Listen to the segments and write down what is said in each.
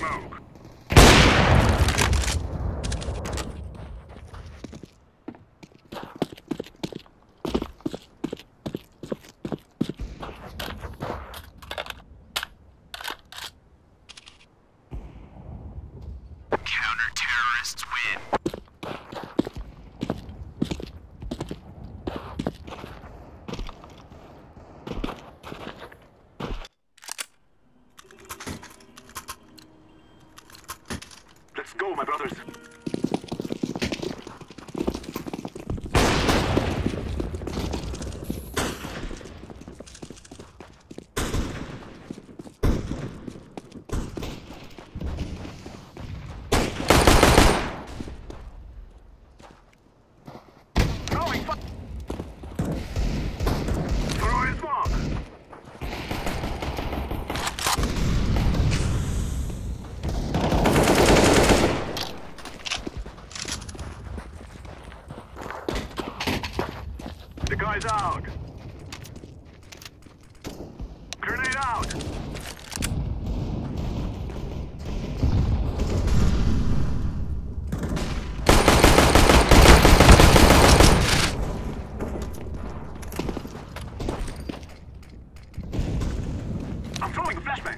smoke. Counter-terrorists win. Let's go, my brothers. Guys out! Grenade out! I'm throwing a flashbang!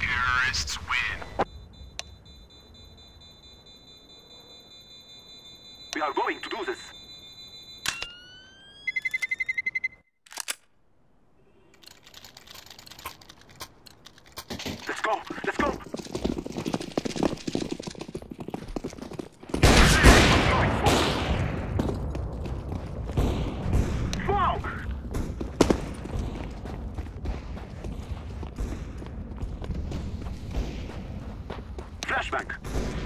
Terrorists win. We are going to do this. Let's go. Let's go. Flashback.